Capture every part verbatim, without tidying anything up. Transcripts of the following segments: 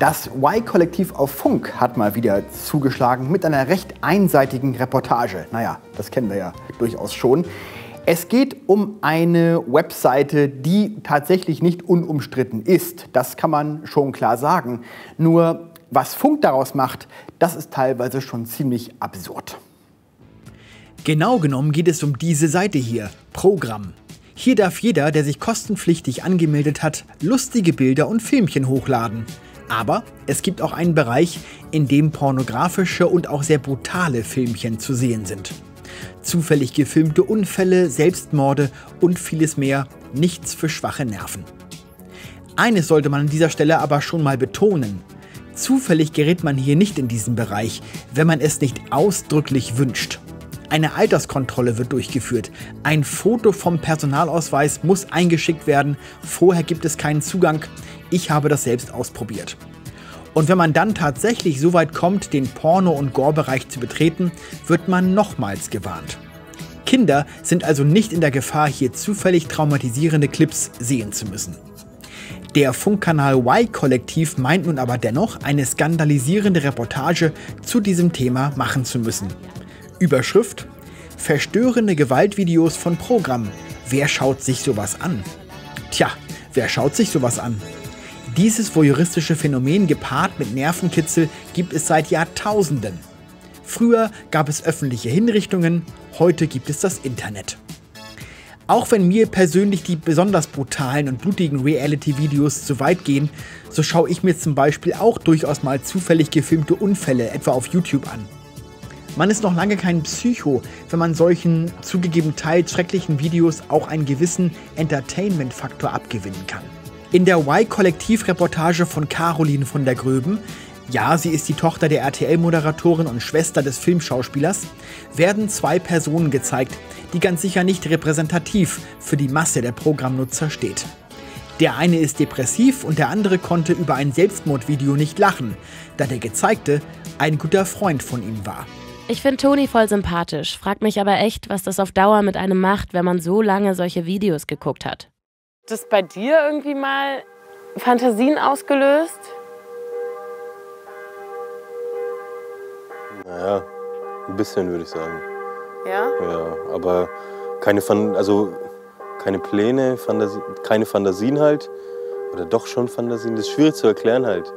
Das Y-Kollektiv auf Funk hat mal wieder zugeschlagen mit einer recht einseitigen Reportage. Naja, das kennen wir ja durchaus schon. Es geht um eine Webseite, die tatsächlich nicht unumstritten ist. Das kann man schon klar sagen. Nur was Funk daraus macht, das ist teilweise schon ziemlich absurd. Genau genommen geht es um diese Seite hier, Pr0gramm. Hier darf jeder, der sich kostenpflichtig angemeldet hat, lustige Bilder und Filmchen hochladen. Aber es gibt auch einen Bereich, in dem pornografische und auch sehr brutale Filmchen zu sehen sind. Zufällig gefilmte Unfälle, Selbstmorde und vieles mehr, nichts für schwache Nerven. Eines sollte man an dieser Stelle aber schon mal betonen. Zufällig gerät man hier nicht in diesen Bereich, wenn man es nicht ausdrücklich wünscht. Eine Alterskontrolle wird durchgeführt, ein Foto vom Personalausweis muss eingeschickt werden, vorher gibt es keinen Zugang, ich habe das selbst ausprobiert. Und wenn man dann tatsächlich so weit kommt, den Porno- und Gore-Bereich zu betreten, wird man nochmals gewarnt. Kinder sind also nicht in der Gefahr, hier zufällig traumatisierende Clips sehen zu müssen. Der Funkkanal Y-Kollektiv meint nun aber dennoch, eine skandalisierende Reportage zu diesem Thema machen zu müssen. Überschrift: Verstörende Gewaltvideos von Pr0gramm. Wer schaut sich sowas an? Tja, wer schaut sich sowas an? Dieses voyeuristische Phänomen gepaart mit Nervenkitzel gibt es seit Jahrtausenden. Früher gab es öffentliche Hinrichtungen, heute gibt es das Internet. Auch wenn mir persönlich die besonders brutalen und blutigen Reality-Videos zu weit gehen, so schaue ich mir zum Beispiel auch durchaus mal zufällig gefilmte Unfälle, etwa auf YouTube, an. Man ist noch lange kein Psycho, wenn man solchen zugegeben teils schrecklichen Videos auch einen gewissen Entertainment-Faktor abgewinnen kann. In der Y-Kollektiv-Reportage von Carolin von der Groeben, ja, sie ist die Tochter der R T L-Moderatorin und Schwester des Filmschauspielers, werden zwei Personen gezeigt, die ganz sicher nicht repräsentativ für die Masse der Pr0gramm-Nutzer steht. Der eine ist depressiv und der andere konnte über ein Selbstmordvideo nicht lachen, da der Gezeigte ein guter Freund von ihm war. Ich finde Toni voll sympathisch, frag mich aber echt, was das auf Dauer mit einem macht, wenn man so lange solche Videos geguckt hat. Hat das bei dir irgendwie mal Fantasien ausgelöst? Naja, ein bisschen würde ich sagen. Ja? Ja, aber keine, Fan also keine Pläne, Fantasie, keine Fantasien halt. Oder doch schon Fantasien, das ist schwierig zu erklären halt.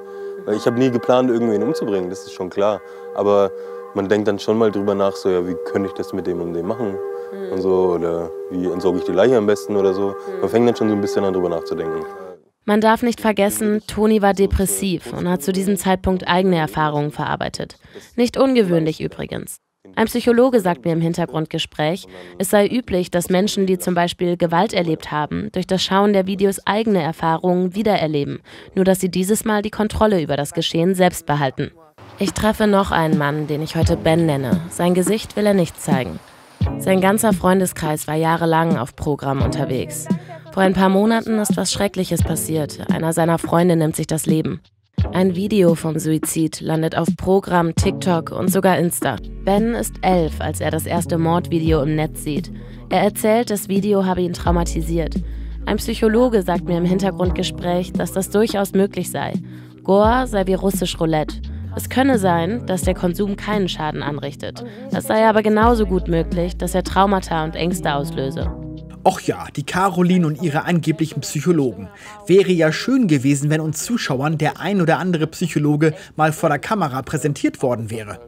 Weil ich habe nie geplant, irgendwen umzubringen, das ist schon klar. Aber man denkt dann schon mal drüber nach, so, ja, wie könnte ich das mit dem und dem machen? Und so, oder wie entsorge ich die Leiche am besten oder so. Man fängt dann schon so ein bisschen an, drüber nachzudenken. Man darf nicht vergessen, Toni war depressiv und hat zu diesem Zeitpunkt eigene Erfahrungen verarbeitet. Nicht ungewöhnlich übrigens. Ein Psychologe sagt mir im Hintergrundgespräch, es sei üblich, dass Menschen, die zum Beispiel Gewalt erlebt haben, durch das Schauen der Videos eigene Erfahrungen wiedererleben, nur dass sie dieses Mal die Kontrolle über das Geschehen selbst behalten. Ich treffe noch einen Mann, den ich heute Ben nenne. Sein Gesicht will er nicht zeigen. Sein ganzer Freundeskreis war jahrelang auf Pr0gramm unterwegs. Vor ein paar Monaten ist was Schreckliches passiert. Einer seiner Freunde nimmt sich das Leben. Ein Video vom Suizid landet auf Pr0gramm, TikTok und sogar Insta. Ben ist elf, als er das erste Mordvideo im Netz sieht. Er erzählt, das Video habe ihn traumatisiert. Ein Psychologe sagt mir im Hintergrundgespräch, dass das durchaus möglich sei. Gore sei wie russisch Roulette. Es könne sein, dass der Konsum keinen Schaden anrichtet. Es sei aber genauso gut möglich, dass er Traumata und Ängste auslöse. Och ja, die Carolin und ihre angeblichen Psychologen. Wäre ja schön gewesen, wenn uns Zuschauern der ein oder andere Psychologe mal vor der Kamera präsentiert worden wäre.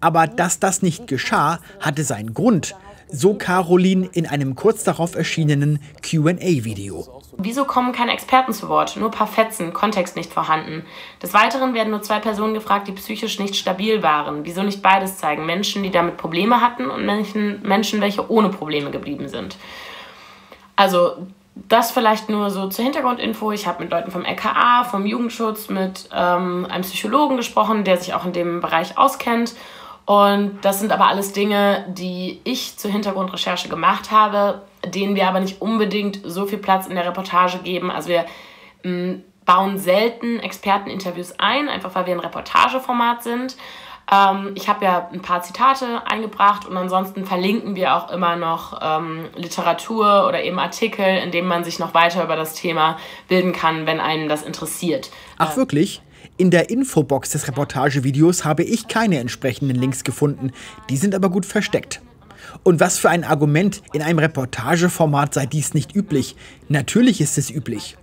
Aber dass das nicht geschah, hatte seinen Grund. So Carolin in einem kurz darauf erschienenen Q und A-Video. Wieso kommen keine Experten zu Wort? Nur ein paar Fetzen, Kontext nicht vorhanden. Des Weiteren werden nur zwei Personen gefragt, die psychisch nicht stabil waren. Wieso nicht beides zeigen? Menschen, die damit Probleme hatten und Menschen, welche ohne Probleme geblieben sind. Also das vielleicht nur so zur Hintergrundinfo. Ich habe mit Leuten vom L K A, vom Jugendschutz, mit ähm, einem Psychologen gesprochen, der sich auch in dem Bereich auskennt. Und das sind aber alles Dinge, die ich zur Hintergrundrecherche gemacht habe, denen wir aber nicht unbedingt so viel Platz in der Reportage geben. Also wir m, bauen selten Experteninterviews ein, einfach weil wir ein Reportageformat sind. Ähm, ich habe ja ein paar Zitate eingebracht und ansonsten verlinken wir auch immer noch ähm, Literatur oder eben Artikel, in denen man sich noch weiter über das Thema bilden kann, wenn einen das interessiert. Ach wirklich? In der Infobox des Reportagevideos habe ich keine entsprechenden Links gefunden, die sind aber gut versteckt. Und was für ein Argument, in einem Reportageformat sei dies nicht üblich. Natürlich ist es üblich.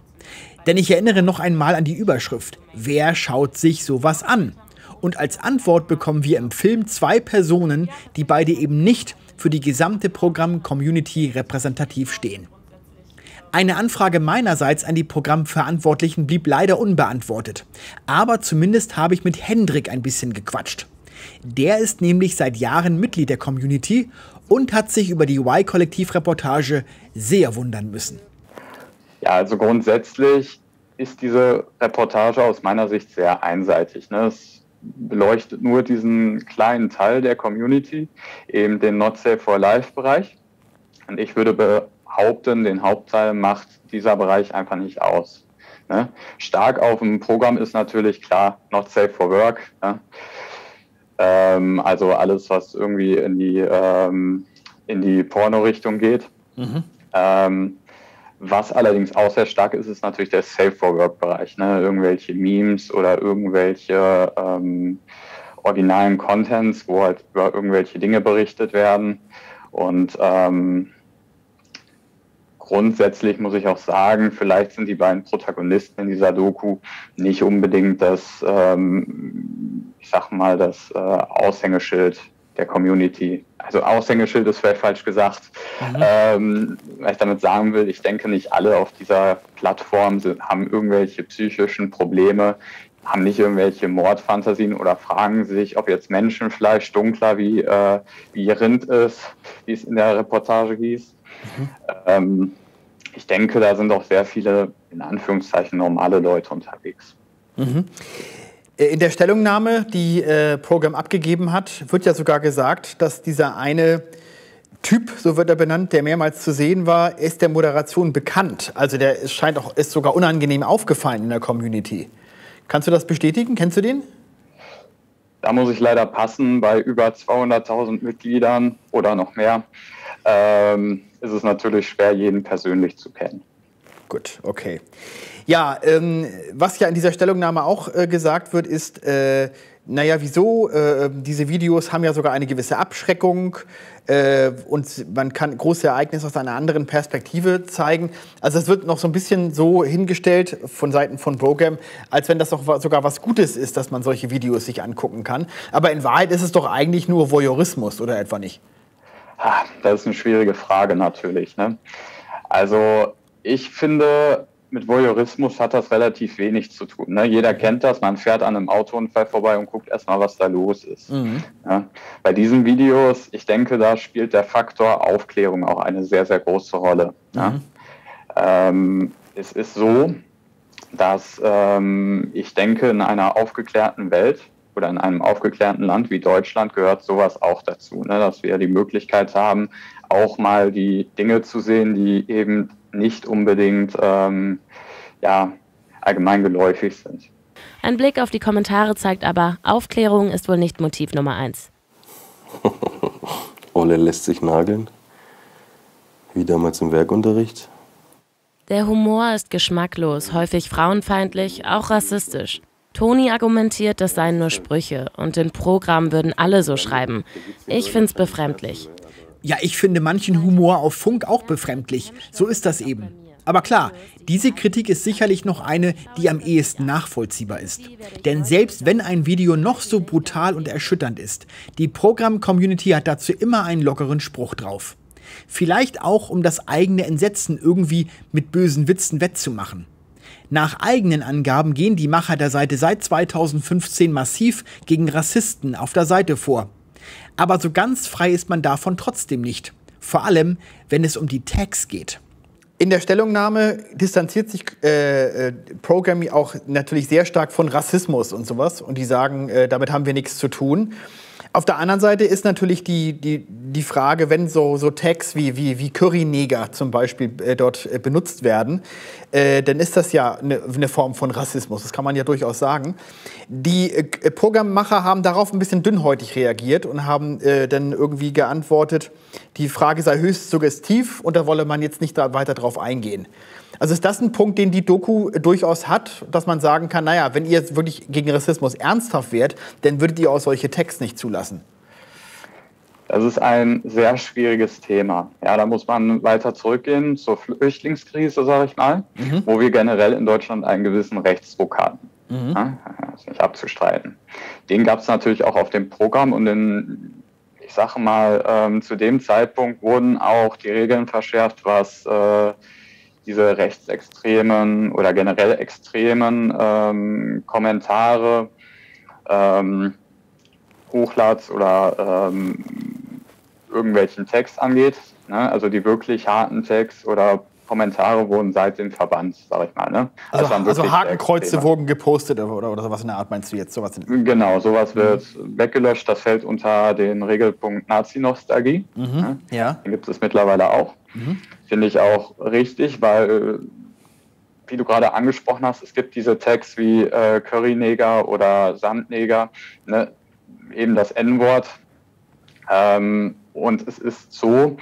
Denn ich erinnere noch einmal an die Überschrift: Wer schaut sich sowas an? Und als Antwort bekommen wir im Film zwei Personen, die beide eben nicht für die gesamte Programm-Community repräsentativ stehen. Eine Anfrage meinerseits an die Programmverantwortlichen blieb leider unbeantwortet. Aber zumindest habe ich mit Hendrik ein bisschen gequatscht. Der ist nämlich seit Jahren Mitglied der Community und hat sich über die Y-Kollektiv-Reportage sehr wundern müssen. Ja, also grundsätzlich ist diese Reportage aus meiner Sicht sehr einseitig, ne? Es beleuchtet nur diesen kleinen Teil der Community, eben den Not Safe for Life-Bereich. Und ich würde behaupten, den Hauptteil macht dieser Bereich einfach nicht aus, ne? Stark auf dem Programm ist natürlich klar Not Safe for Work, ne? Ähm, also alles, was irgendwie in die, ähm, in die Porno-Richtung geht. Mhm. Ähm, Was allerdings auch sehr stark ist, ist natürlich der Safe-for-Work-Bereich, ne? Irgendwelche Memes oder irgendwelche ähm, originalen Contents, wo halt über irgendwelche Dinge berichtet werden. Und ähm, grundsätzlich muss ich auch sagen, vielleicht sind die beiden Protagonisten in dieser Doku nicht unbedingt das, ähm, ich sag mal, das äh, Aushängeschild der Community. Also Aushängeschild ist vielleicht falsch gesagt. Mhm. Ähm, was ich damit sagen will, ich denke, nicht alle auf dieser Plattform sind, haben irgendwelche psychischen Probleme, haben nicht irgendwelche Mordfantasien oder fragen sich, ob jetzt Menschenfleisch dunkler wie, äh, wie Rind ist, wie es in der Reportage hieß. Mhm. Ähm, ich denke, da sind auch sehr viele, in Anführungszeichen, normale Leute unterwegs. Mhm. In der Stellungnahme, die äh, Pr0gramm abgegeben hat, wird ja sogar gesagt, dass dieser eine Typ, so wird er benannt, der mehrmals zu sehen war, ist der Moderation bekannt. Also der ist, scheint auch, ist sogar unangenehm aufgefallen in der Community. Kannst du das bestätigen? Kennst du den? Da muss ich leider passen. Bei über zweihunderttausend Mitgliedern oder noch mehr ähm, ist es natürlich schwer, jeden persönlich zu kennen. Gut, okay. Ja, ähm, was ja in dieser Stellungnahme auch äh, gesagt wird, ist, äh, naja, wieso? Äh, diese Videos haben ja sogar eine gewisse Abschreckung äh, und man kann große Ereignisse aus einer anderen Perspektive zeigen. Also es wird noch so ein bisschen so hingestellt von Seiten von Pr0gramm, als wenn das doch sogar was Gutes ist, dass man solche Videos sich angucken kann. Aber in Wahrheit ist es doch eigentlich nur Voyeurismus, oder etwa nicht? Ach, das ist eine schwierige Frage natürlich, ne? Also ich finde, mit Voyeurismus hat das relativ wenig zu tun, ne? Jeder kennt das, man fährt an einem Autounfall vorbei und guckt erstmal, was da los ist. Mhm. Ja, bei diesen Videos, ich denke, da spielt der Faktor Aufklärung auch eine sehr, sehr große Rolle. Mhm. Ja. Ähm, es ist so, dass ähm, ich denke, in einer aufgeklärten Welt oder in einem aufgeklärten Land wie Deutschland gehört sowas auch dazu, ne? Dass wir die Möglichkeit haben, auch mal die Dinge zu sehen, die eben nicht unbedingt ähm, ja, allgemein geläufig sind. Ein Blick auf die Kommentare zeigt aber, Aufklärung ist wohl nicht Motiv Nummer eins. Olle lässt sich nageln, wie damals im Werkunterricht. Der Humor ist geschmacklos, häufig frauenfeindlich, auch rassistisch. Toni argumentiert, das seien nur Sprüche und in Pr0gramm würden alle so schreiben. Ich find's befremdlich. Ja, ich finde manchen Humor auf Funk auch befremdlich. So ist das eben. Aber klar, diese Kritik ist sicherlich noch eine, die am ehesten nachvollziehbar ist. Denn selbst wenn ein Video noch so brutal und erschütternd ist, die Pr0gramm-Community hat dazu immer einen lockeren Spruch drauf. Vielleicht auch, um das eigene Entsetzen irgendwie mit bösen Witzen wettzumachen. Nach eigenen Angaben gehen die Macher der Seite seit zweitausendfünfzehn massiv gegen Rassisten auf der Seite vor. Aber so ganz frei ist man davon trotzdem nicht. Vor allem, wenn es um die Tags geht. In der Stellungnahme distanziert sich äh, äh, Pr0gramm auch natürlich sehr stark von Rassismus und sowas. Und die sagen, äh, damit haben wir nichts zu tun. Auf der anderen Seite ist natürlich die, die, die Frage, wenn so, so Tags wie, wie, wie Curryneger zum Beispiel äh, dort äh, benutzt werden, äh, dann ist das ja eine, eine Form von Rassismus, das kann man ja durchaus sagen. Die äh, Programmmacher haben darauf ein bisschen dünnhäutig reagiert und haben äh, dann irgendwie geantwortet, die Frage sei höchst suggestiv und da wolle man jetzt nicht da weiter drauf eingehen. Also ist das ein Punkt, den die Doku durchaus hat, dass man sagen kann, naja, wenn ihr jetzt wirklich gegen Rassismus ernsthaft wärt, dann würdet ihr auch solche Texte nicht zulassen? Das ist ein sehr schwieriges Thema. Ja, da muss man weiter zurückgehen zur Flüchtlingskrise, sage ich mal, mhm. wo wir generell in Deutschland einen gewissen Rechtsdruck hatten. Mhm. Ja, das ist nicht abzustreiten. Den gab es natürlich auch auf dem Programm und in, ich sage mal, ähm, zu dem Zeitpunkt wurden auch die Regeln verschärft, was äh, diese rechtsextremen oder generell extremen ähm, Kommentare, ähm, Hochlads oder ähm, irgendwelchen Text angeht. Ne? Also die wirklich harten Text oder Kommentare wurden seitdem verbannt, sag ich mal. Ne? Also, also Hakenkreuze wurden gepostet oder, oder sowas in der Art, meinst du jetzt? Sowas in genau, sowas mhm. wird weggelöscht. Das fällt unter den Regelpunkt Nazi-Nostalgie. Mhm. Ne? Ja. Den gibt es mittlerweile auch. Mhm. Finde ich auch richtig, weil, wie du gerade angesprochen hast, es gibt diese Tags wie äh, Curryneger oder Sandneger, ne? Eben das En-Wort. Ähm, und es ist so,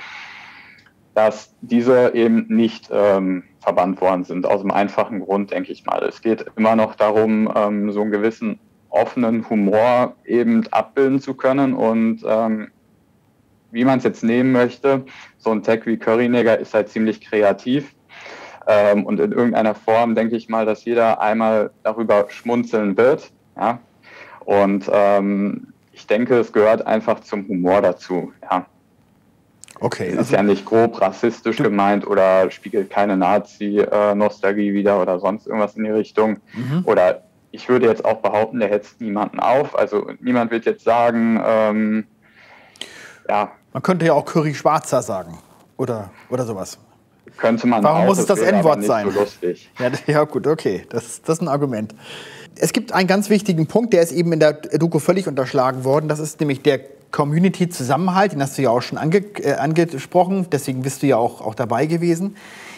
dass diese eben nicht ähm, verbannt worden sind, aus dem einfachen Grund, denke ich mal. Es geht immer noch darum, ähm, so einen gewissen offenen Humor eben abbilden zu können und ähm, wie man es jetzt nehmen möchte, so ein Tag wie Curryneger ist halt ziemlich kreativ. Ähm, und in irgendeiner Form denke ich mal, dass jeder einmal darüber schmunzeln wird. Ja? Und ähm, ich denke, es gehört einfach zum Humor dazu. Ja. Okay. Es ist ja nicht grob rassistisch gemeint oder spiegelt keine Nazi-Nostalgie wider oder sonst irgendwas in die Richtung. Mhm. Oder ich würde jetzt auch behaupten, der hetzt niemanden auf. Also niemand wird jetzt sagen, ähm, ja. Man könnte ja auch Curry-Schwarzer sagen oder, oder sowas. Könnte man Warum auch, muss es das En-Wort sein? So lustig. Ja, ja gut, okay, das, das ist ein Argument. Es gibt einen ganz wichtigen Punkt, der ist eben in der Doku völlig unterschlagen worden. Das ist nämlich der Community-Zusammenhalt, den hast du ja auch schon ange äh, angesprochen, deswegen bist du ja auch, auch dabei gewesen,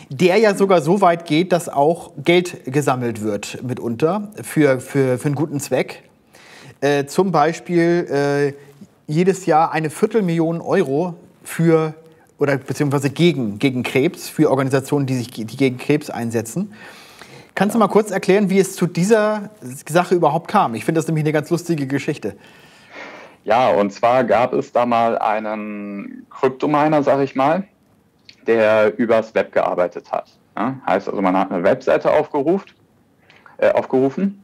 der ja sogar so weit geht, dass auch Geld gesammelt wird mitunter für, für, für einen guten Zweck. Äh, zum Beispiel äh, jedes Jahr eine Viertelmillion Euro für oder beziehungsweise gegen, gegen Krebs, für Organisationen, die sich die gegen Krebs einsetzen. Kannst du mal kurz erklären, wie es zu dieser Sache überhaupt kam? Ich finde das nämlich eine ganz lustige Geschichte. Ja, und zwar gab es da mal einen Kryptominer, sag ich mal, der übers Web gearbeitet hat. Ja, heißt also, man hat eine Webseite aufgerufen, äh, aufgerufen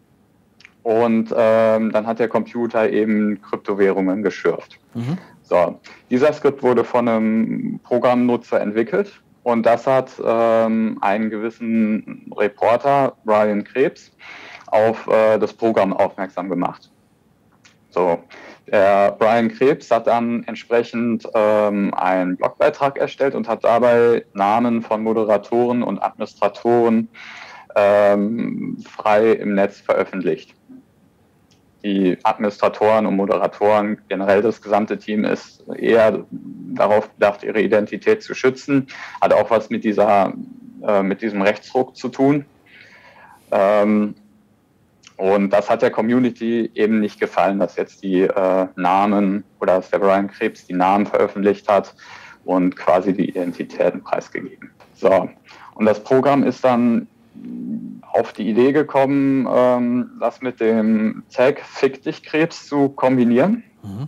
und ähm, dann hat der Computer eben Kryptowährungen geschürft. Mhm. So, dieser Skript wurde von einem Programmnutzer entwickelt und das hat ähm, einen gewissen Reporter, Brian Krebs, auf äh, das Programm aufmerksam gemacht. So, der Brian Krebs hat dann entsprechend ähm, einen Blogbeitrag erstellt und hat dabei Namen von Moderatoren und Administratoren ähm, frei im Netz veröffentlicht. Die Administratoren und Moderatoren, generell das gesamte Team, ist eher darauf bedacht, ihre Identität zu schützen. Hat auch was mit, dieser, äh, mit diesem Rechtsruck zu tun. Ähm, und das hat der Community eben nicht gefallen, dass jetzt die äh, Namen oder dass der Brian Krebs die Namen veröffentlicht hat und quasi die Identitäten preisgegeben. So, und das Programm ist dann auf die Idee gekommen, ähm, das mit dem Tag Fick dich Krebs zu kombinieren. Mhm.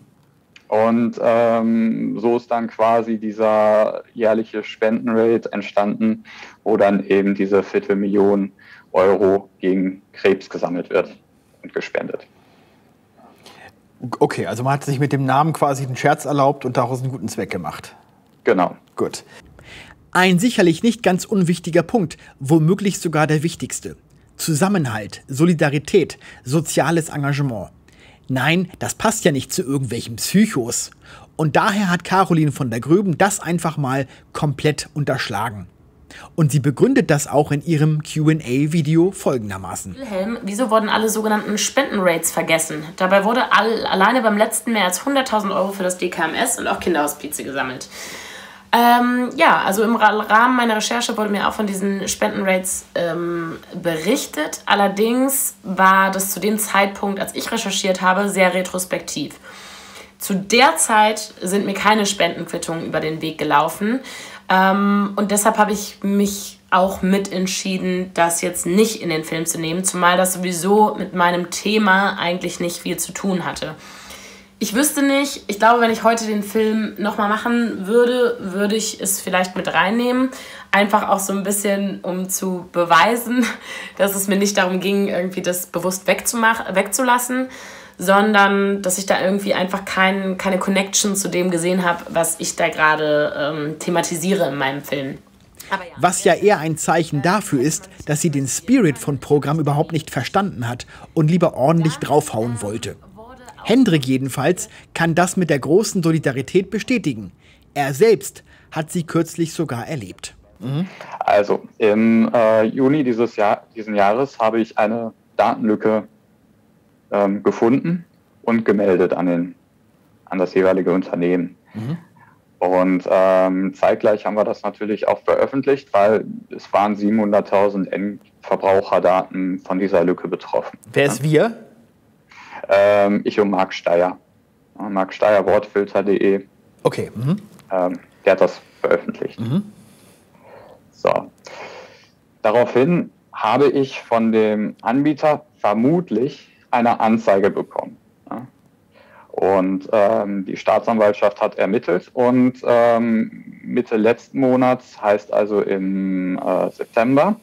Und ähm, so ist dann quasi dieser jährliche Spendenrate entstanden, wo dann eben diese Viertelmillion Euro gegen Krebs gesammelt wird und gespendet. Okay, also man hat sich mit dem Namen quasi einen Scherz erlaubt und daraus einen guten Zweck gemacht. Genau. Gut. Ein sicherlich nicht ganz unwichtiger Punkt, womöglich sogar der wichtigste. Zusammenhalt, Solidarität, soziales Engagement. Nein, das passt ja nicht zu irgendwelchen Psychos. Und daher hat Carolin von der Groeben das einfach mal komplett unterschlagen. Und sie begründet das auch in ihrem Q und A-Video folgendermaßen. Wilhelm, wieso wurden alle sogenannten Spendenrates vergessen? Dabei wurde all, alleine beim letzten mehr als hunderttausend Euro für das D K M S und auch Kinderhospize gesammelt. Ähm, ja, also im Rahmen meiner Recherche wurde mir auch von diesen Spendenrates ähm, berichtet. Allerdings war das zu dem Zeitpunkt, als ich recherchiert habe, sehr retrospektiv. Zu der Zeit sind mir keine Spendenquittungen über den Weg gelaufen. Ähm, und deshalb habe ich mich auch mit entschieden, das jetzt nicht in den Film zu nehmen, zumal das sowieso mit meinem Thema eigentlich nicht viel zu tun hatte. Ich wüsste nicht, ich glaube, wenn ich heute den Film nochmal machen würde, würde ich es vielleicht mit reinnehmen. Einfach auch so ein bisschen, um zu beweisen, dass es mir nicht darum ging, irgendwie das bewusst wegzumachen, wegzulassen, sondern dass ich da irgendwie einfach kein, keine Connection zu dem gesehen habe, was ich da gerade ähm, thematisiere in meinem Film. Ja, was ja eher ein Zeichen dafür ist, dass sie den Spirit von Programm überhaupt nicht verstanden hat und lieber ordentlich draufhauen wollte. Hendrik jedenfalls kann das mit der großen Solidarität bestätigen. Er selbst hat sie kürzlich sogar erlebt. Mhm. Also im äh, Juni dieses Jahr, diesen Jahres habe ich eine Datenlücke Ähm, gefunden und gemeldet an, den, an das jeweilige Unternehmen. Mhm. Und ähm, zeitgleich haben wir das natürlich auch veröffentlicht, weil es waren siebenhunderttausend Endverbraucherdaten von dieser Lücke betroffen. Wer ist wir? Ähm, ich und Marc Steyer. Marc Steyer, Wortfilter punkt de. Okay. Mhm. Ähm, der hat das veröffentlicht. Mhm. So. Daraufhin habe ich von dem Anbieter vermutlich eine Anzeige bekommen. Ja. Und ähm, die Staatsanwaltschaft hat ermittelt und ähm, Mitte letzten Monats, heißt also im äh, September,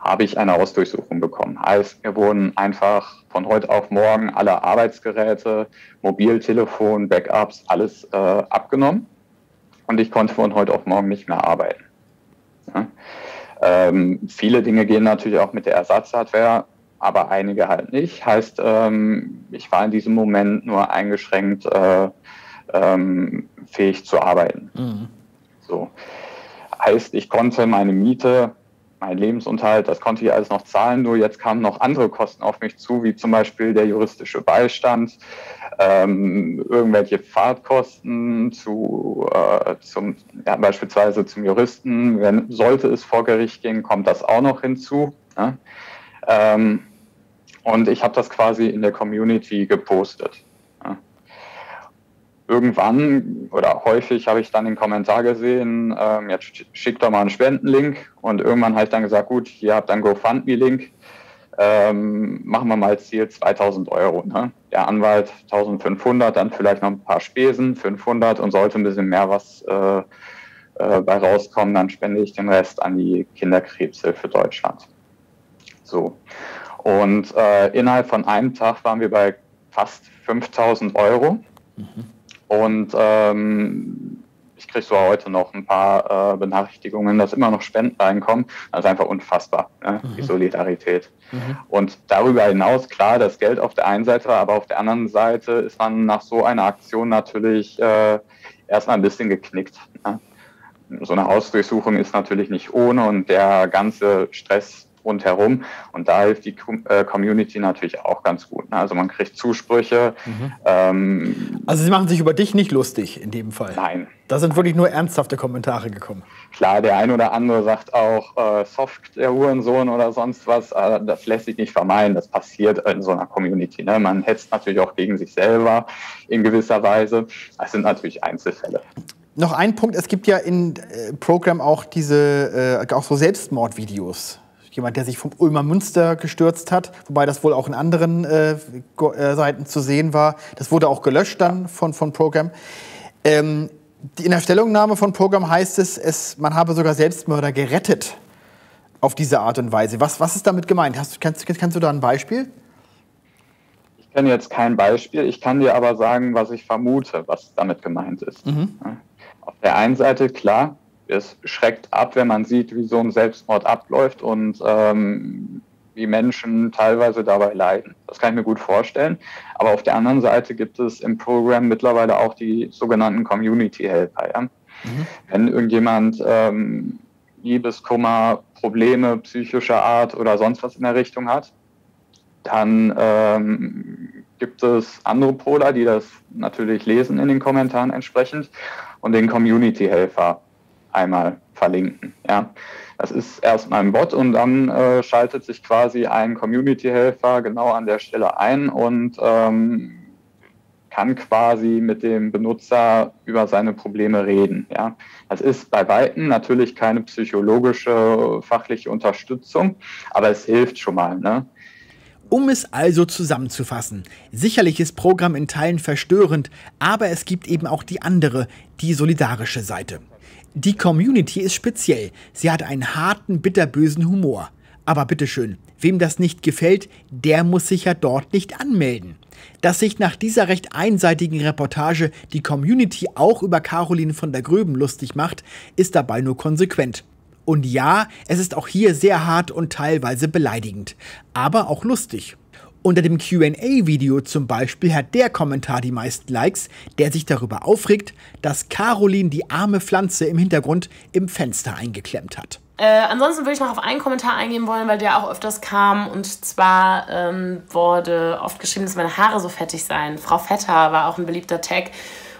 habe ich eine Hausdurchsuchung bekommen. Heißt, mir wurden einfach von heute auf morgen alle Arbeitsgeräte, Mobiltelefon, Backups, alles äh, abgenommen und ich konnte von heute auf morgen nicht mehr arbeiten. Ja. Ähm, viele Dinge gehen natürlich auch mit der Ersatzhardware, aber einige halt nicht. Heißt, ähm, ich war in diesem Moment nur eingeschränkt äh, ähm, fähig zu arbeiten. Mhm. So. Heißt, ich konnte meine Miete, mein Lebensunterhalt, das konnte ich alles noch zahlen, nur jetzt kamen noch andere Kosten auf mich zu, wie zum Beispiel der juristische Beistand, ähm, irgendwelche Fahrtkosten zu, äh, zum, ja, beispielsweise zum Juristen. Wenn, sollte es vor Gericht gehen, kommt das auch noch hinzu. Ja? Ähm, und ich habe das quasi in der Community gepostet. Ja. Irgendwann oder häufig habe ich dann den Kommentar gesehen, ähm, jetzt schickt doch mal einen Spendenlink. Und irgendwann habe ich dann gesagt, gut, hier habt ihr einen GoFundMe-Link, ähm, machen wir mal Ziel zweitausend Euro. Ne? Der Anwalt eintausendfünfhundert, dann vielleicht noch ein paar Spesen, fünfhundert, und sollte ein bisschen mehr was äh, äh, bei rauskommen, dann spende ich den Rest an die Kinderkrebshilfe Deutschland. So. Und äh, innerhalb von einem Tag waren wir bei fast fünftausend Euro. Mhm. Und ähm, ich kriege sogar heute noch ein paar äh, Benachrichtigungen, dass immer noch Spenden reinkommen. Das ist einfach unfassbar, ne? Mhm. Die Solidarität. Mhm. Und darüber hinaus, klar, das Geld auf der einen Seite, aber auf der anderen Seite ist man nach so einer Aktion natürlich äh, erstmal ein bisschen geknickt, ne? So eine Hausdurchsuchung ist natürlich nicht ohne und der ganze Stress rundherum. Und da hilft die Community natürlich auch ganz gut. Also man kriegt Zusprüche. Mhm. Ähm, also sie machen sich über dich nicht lustig in dem Fall? Nein. Da sind wirklich nur ernsthafte Kommentare gekommen? Klar, der ein oder andere sagt auch, äh, soft, der Hurensohn oder sonst was. Äh, das lässt sich nicht vermeiden. Das passiert in so einer Community. Ne? Man hetzt natürlich auch gegen sich selber in gewisser Weise. Das sind natürlich Einzelfälle. Noch ein Punkt. Es gibt ja in äh, Programm auch diese, äh, auch so Selbstmordvideos. Jemand, der sich vom Ulmer Münster gestürzt hat, wobei das wohl auch in anderen äh, äh, Seiten zu sehen war. Das wurde auch gelöscht dann von, von Pr0gramm. Ähm, in der Stellungnahme von Pr0gramm heißt es, es, man habe sogar Selbstmörder gerettet auf diese Art und Weise. Was, was ist damit gemeint? Hast, kannst, kannst du da ein Beispiel? Ich kenne jetzt kein Beispiel. Ich kann dir aber sagen, was ich vermute, was damit gemeint ist. Mhm. Auf der einen Seite, klar, es schreckt ab, wenn man sieht, wie so ein Selbstmord abläuft und ähm, wie Menschen teilweise dabei leiden. Das kann ich mir gut vorstellen. Aber auf der anderen Seite gibt es im Programm mittlerweile auch die sogenannten Community Helper. Ja? Mhm. Wenn irgendjemand ähm, Liebeskummer, Probleme psychischer Art oder sonst was in der Richtung hat. Dann ähm, gibt es andere Poler, die das natürlich lesen in den Kommentaren entsprechend und den Community-Helfer einmal verlinken. Ja. Das ist erstmal ein Bot und dann äh, schaltet sich quasi ein Community-Helfer genau an der Stelle ein und ähm, kann quasi mit dem Benutzer über seine Probleme reden. Ja. Das ist bei Weitem natürlich keine psychologische, fachliche Unterstützung, aber es hilft schon mal, ne? Um es also zusammenzufassen, sicherlich ist Pr0gramm in Teilen verstörend, aber es gibt eben auch die andere, die solidarische Seite. Die Community ist speziell, sie hat einen harten, bitterbösen Humor. Aber bitteschön, wem das nicht gefällt, der muss sich ja dort nicht anmelden. Dass sich nach dieser recht einseitigen Reportage die Community auch über Carolin von der Groeben lustig macht, ist dabei nur konsequent. Und ja, es ist auch hier sehr hart und teilweise beleidigend, aber auch lustig. Unter dem Q und A-Video zum Beispiel hat der Kommentar die meisten Likes, der sich darüber aufregt, dass Carolin die arme Pflanze im Hintergrund im Fenster eingeklemmt hat. Äh, ansonsten würde ich noch auf einen Kommentar eingehen wollen, weil der auch öfters kam. Und zwar ähm, wurde oft geschrieben, dass meine Haare so fettig seien. Frau Vetter war auch ein beliebter Tag.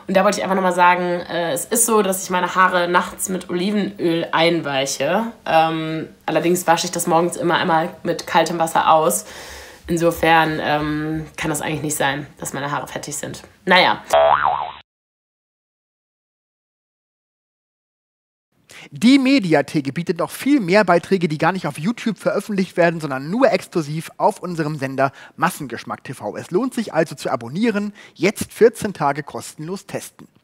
Und da wollte ich einfach nochmal sagen, äh, es ist so, dass ich meine Haare nachts mit Olivenöl einweiche. Ähm, allerdings wasche ich das morgens immer einmal mit kaltem Wasser aus. Insofern ähm, kann das eigentlich nicht sein, dass meine Haare fettig sind. Naja. Die Mediatheke bietet noch viel mehr Beiträge, die gar nicht auf YouTube veröffentlicht werden, sondern nur exklusiv auf unserem Sender Massengeschmack T V. Es lohnt sich also zu abonnieren, jetzt vierzehn Tage kostenlos testen.